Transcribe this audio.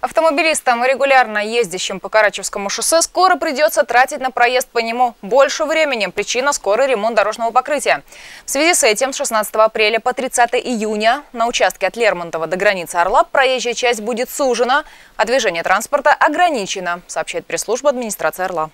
Автомобилистам, регулярно ездящим по Карачевскому шоссе, скоро придется тратить на проезд по нему больше времени. Причина – скорый ремонт дорожного покрытия. В связи с этим с 16 апреля по 30 июня на участке от Лермонтова до границы Орла проезжая часть будет сужена, а движение транспорта ограничено, сообщает пресс-служба администрации Орла.